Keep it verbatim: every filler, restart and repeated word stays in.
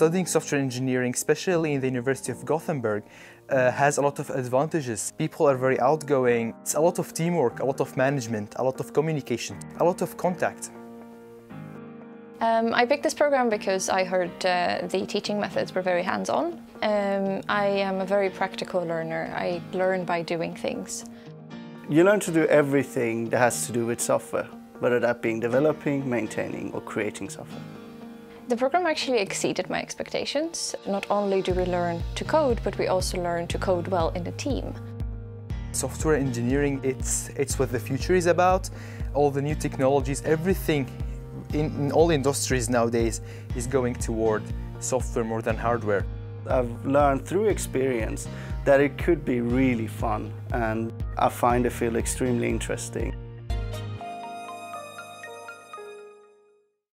Studying software engineering, especially in the University of Gothenburg, uh, has a lot of advantages. People are very outgoing. It's a lot of teamwork, a lot of management, a lot of communication, a lot of contact. Um, I picked this program because I heard uh, the teaching methods were very hands-on. Um, I am a very practical learner. I learn by doing things. You learn to do everything that has to do with software, whether that being developing, maintaining or creating software. The program actually exceeded my expectations. Not only do we learn to code, but we also learn to code well in a team. Software engineering, it's, it's what the future is about. All the new technologies, everything. In, in all industries nowadays is going toward software more than hardware. I've learned through experience that it could be really fun, and I find the field extremely interesting.